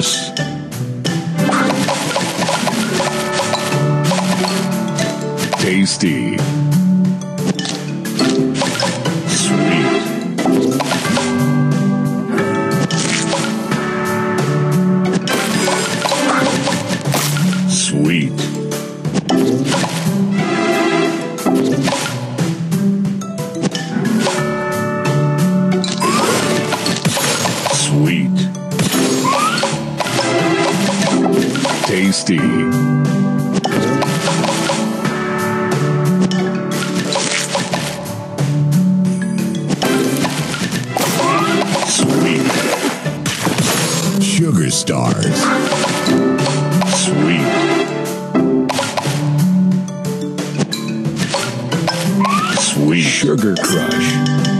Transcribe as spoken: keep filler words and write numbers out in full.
this. Tasty. Sweet. Sweet. Sweet. Tasty. Sweet. Sugar stars. Sweet. Sweet Sugar Crush.